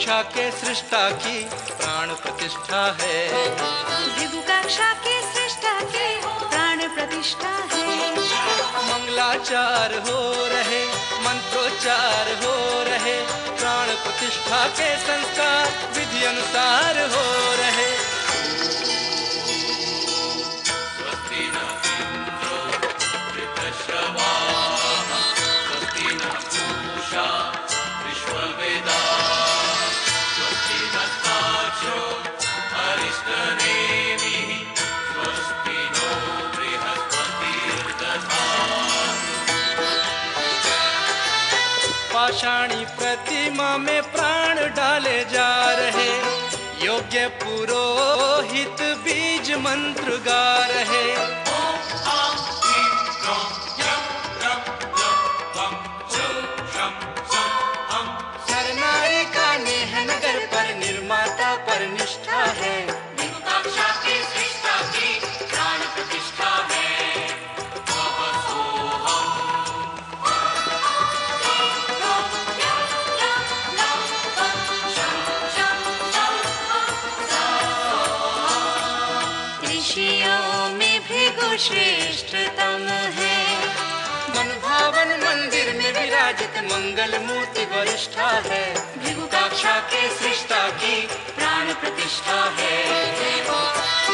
गुकाक्षा के सृष्टा की प्राण प्रतिष्ठा है। गुकाक्षा के सृष्टा की प्राण प्रतिष्ठा है। मंगलाचार हो रहे, मंत्रोच्चार हो रहे, प्राण प्रतिष्ठा के संस्कार विधि अनुसार हो रहे। पाषाणी प्रतिमा में प्राण डाले जा रहे, योग्य पुरोहित बीज मंत्र गा रहे। हर नारी का नेहन कर पर निर्माता पर निष्ठा है। श्रेष्ठतम है मन भावन मंदिर में विराजित मंगल मूर्ति वरिष्ठा है। भृगुकाक्षा के सृष्टा की प्राण प्रतिष्ठा है।